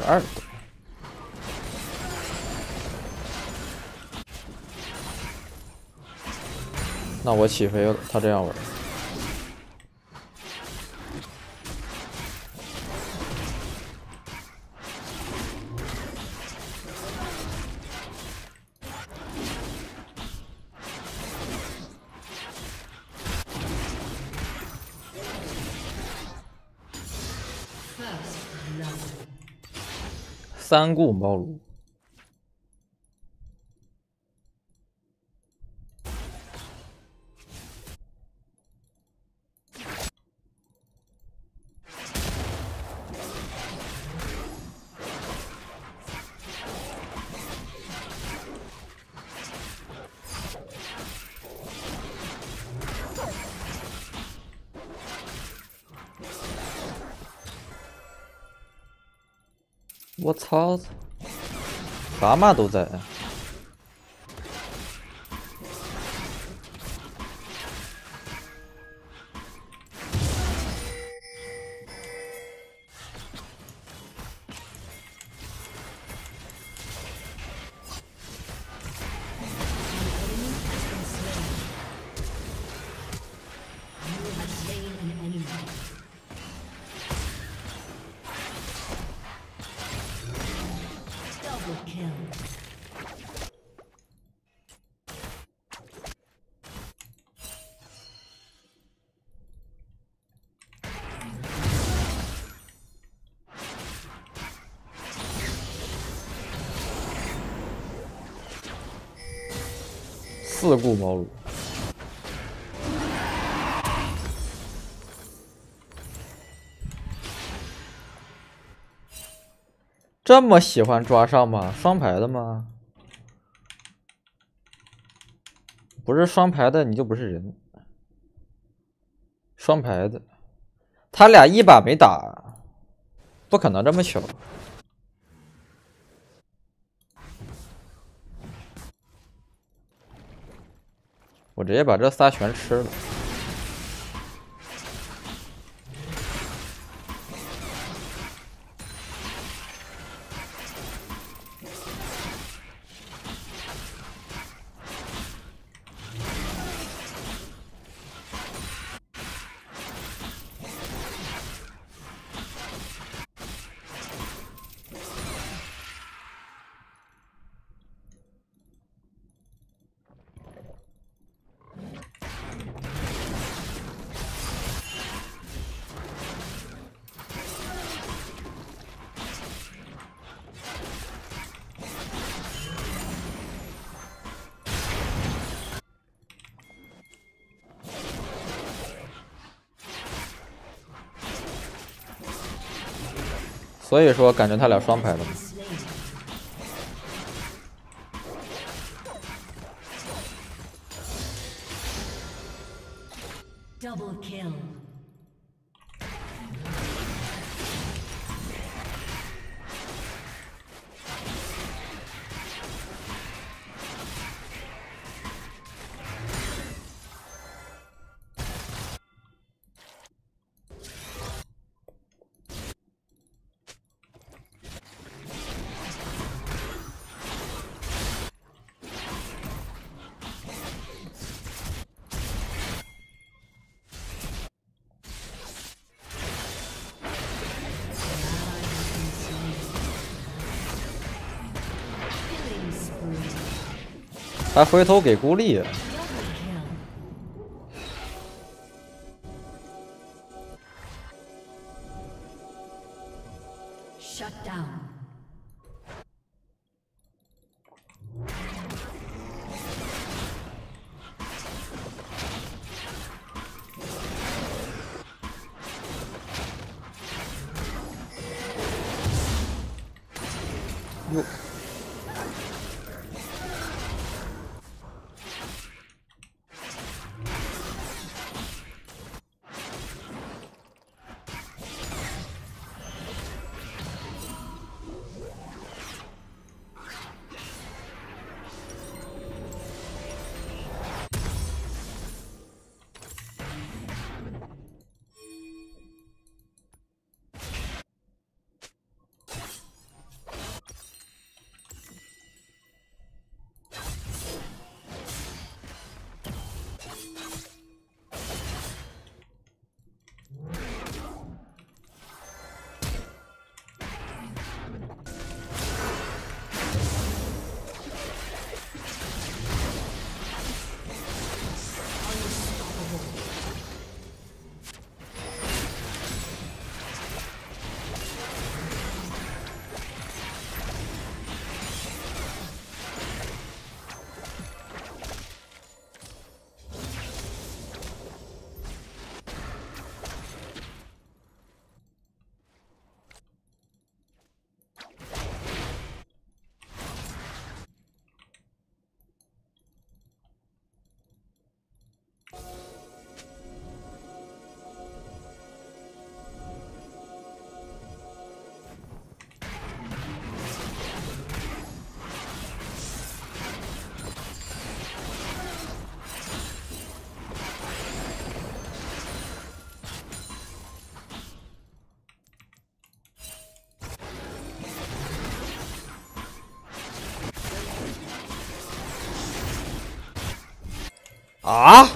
12个。那我起飞了，他这样玩。 三顾茅庐。我操！蛤蟆都在。四顾茅庐。 这么喜欢抓上吗？双排的吗？不是双排的，你就不是人。双排的，他俩一把没打，不可能这么巧。我直接把这仨全吃了。 所以说，感觉他俩双排了嘛。Double kill。还回头给孤立，哟。啊！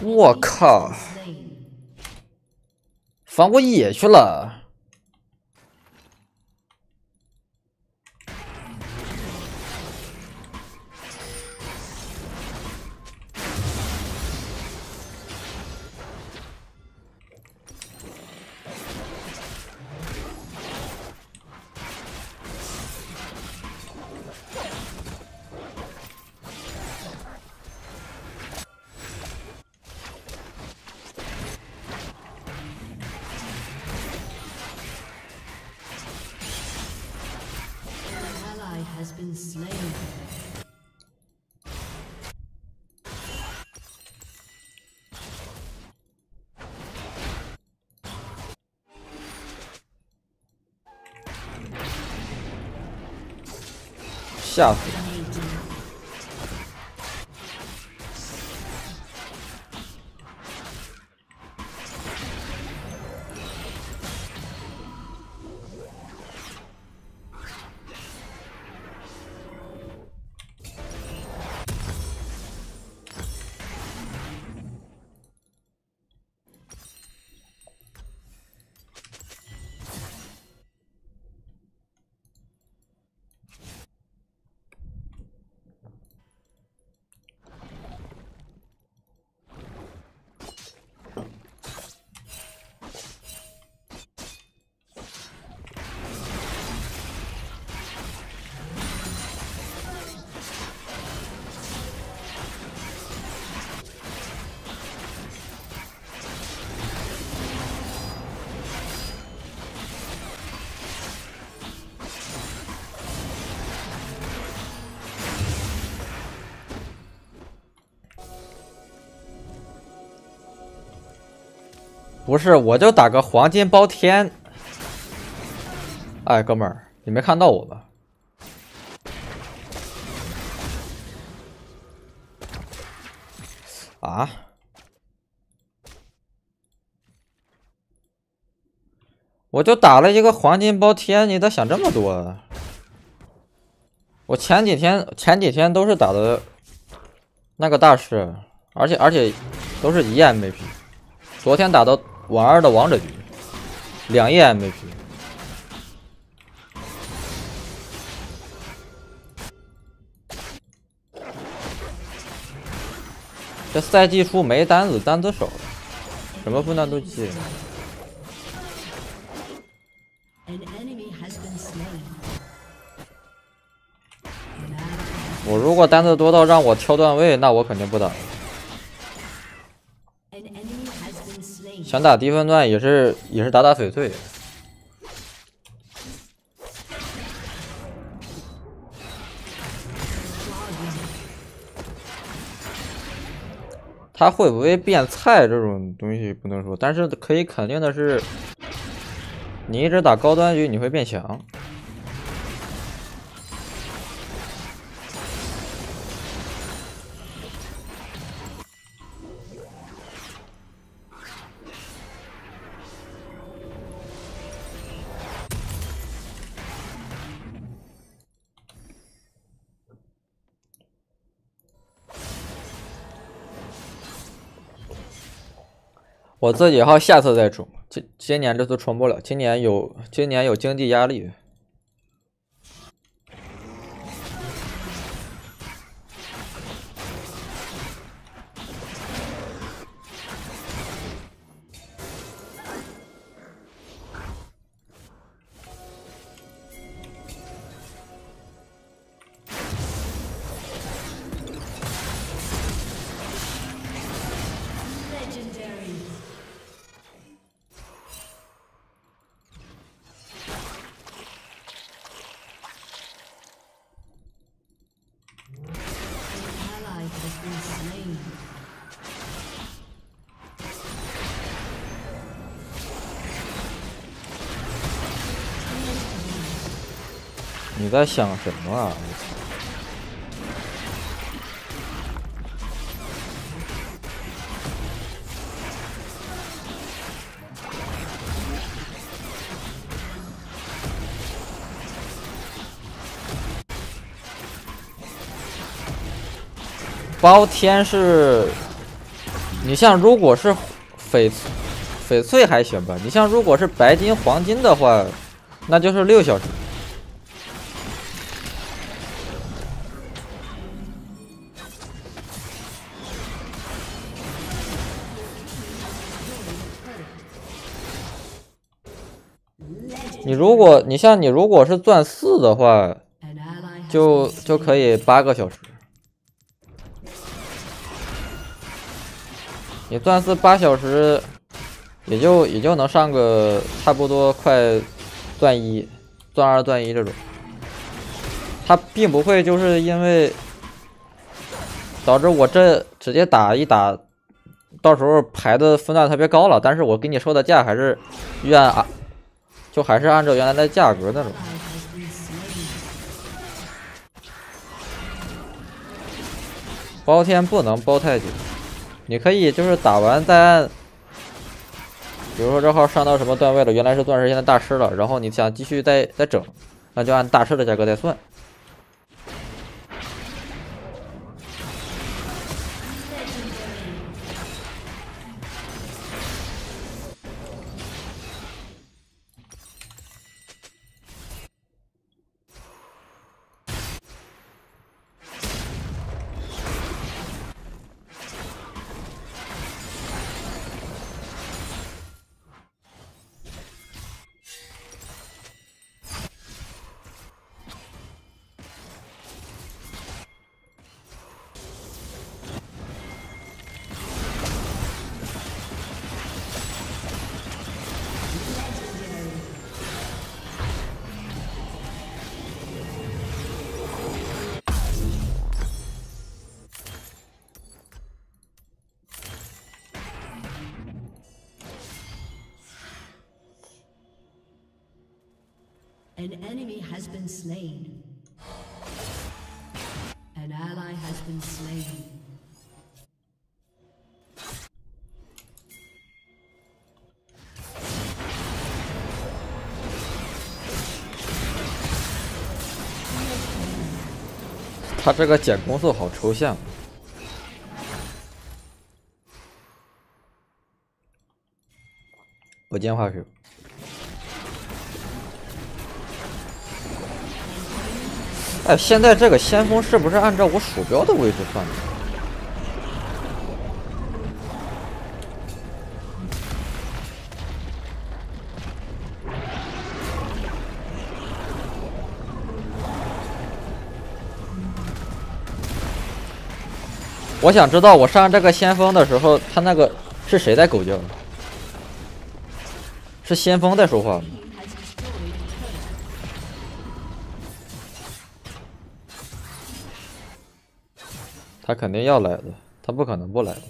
我靠！防过野去了。 吓死！不是，我就打个黄金包天。哎，哥们儿，你没看到我吧？啊？我就打了一个黄金包天，你咋想这么多啊？我前几天都是打的那个大师，而且都是一 MP。昨天打到。 玩二的王者局，两夜 MVP。这赛季初没单子，单子少了，什么分段都记。我如果单子多到让我挑段位，那我肯定不打了。 想打低分段也是打打翡翠。他会不会变菜这种东西不能说，但是可以肯定的是，你一直打高端局你会变强。 我自己号下次再冲，今年这次冲不了，今年有经济压力。你在想什么啊？包天是，你像如果是翡翠还行吧，你像如果是白金、黄金的话，那就是6小时。你如果是钻4的话，就可以8个小时。 你钻48小时，也就能上个差不多快钻1、钻2、钻1这种。它并不会就是因为导致我这直接打一打，到时候排的分段特别高了，但是我给你收的价还是还是按照原来的价格那种。 包天不能包太久，你可以就是打完再按，比如说这号上到什么段位了，原来是钻石，现在大师了，然后你想继续再整，那就按大师的价格再算。An enemy has been slain. An ally has been slain. 他这个减攻速好抽象。 不进化 Q。 哎，现在这个先锋是不是按照我鼠标的位置算的？我想知道我上这个先锋的时候，他那个是谁在狗叫？是先锋在说话吗？ 他肯定要来的，他不可能不来的。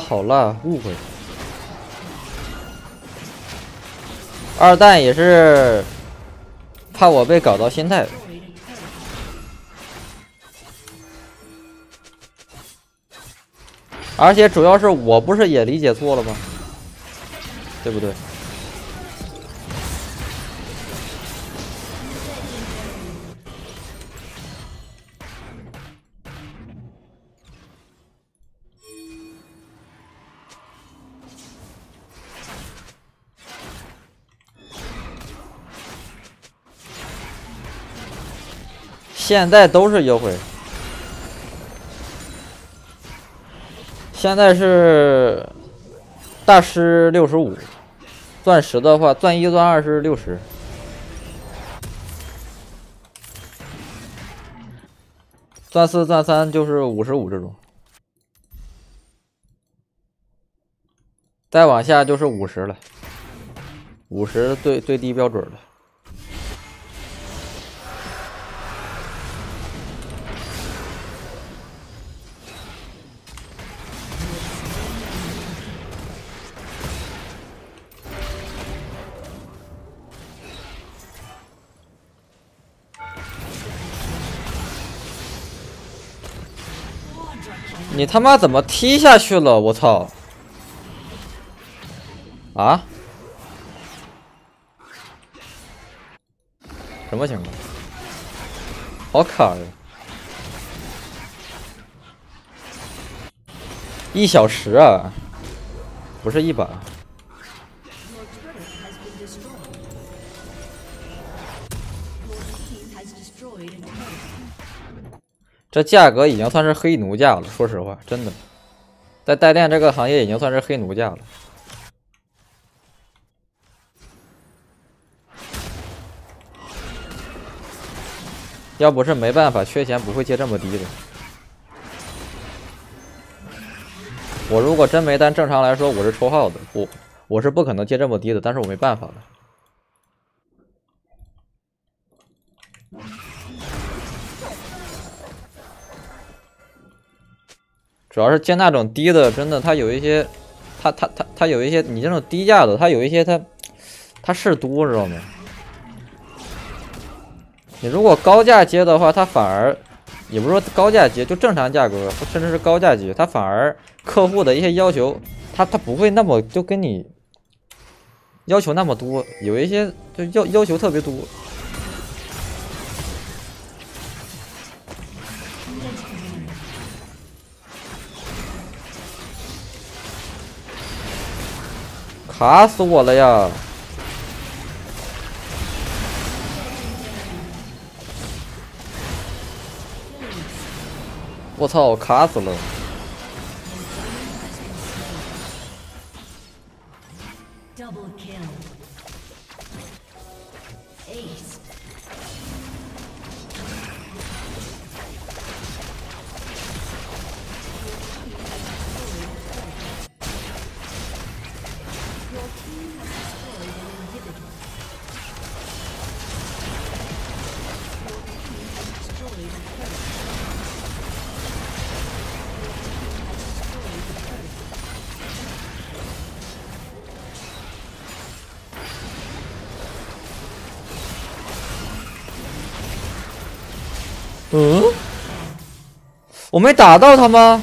好了，误会。二蛋也是怕我被搞到心态。而且主要是我不是也理解错了吗？对不对？现在都是优惠。现在是大师65，钻石的话，钻一、钻二是60。 钻四、钻三就是55这种，再往下就是50了，50最低标准了。你他妈怎么踢下去了？我操！啊？什么情况？好卡呀！1小时啊，不是1把。 这价格已经算是黑奴价了，说实话，真的，在代练这个行业已经算是黑奴价了。要不是没办法，缺钱不会接这么低的。我如果真没单，正常来说我是抽号的，我是不可能接这么低的，但是我没办法了。 主要是接那种低的，真的，它有一些，它有一些，你这种低价的，它有一些，它事多，知道吗？你如果高价接的话，它反而，也不是说高价接，就正常价格，甚至是高价接，它反而客户的一些要求，它不会那么就跟你要求那么多，有一些就要求特别多。 卡死我了呀！我操，卡死了！嗯，我没打到他吗？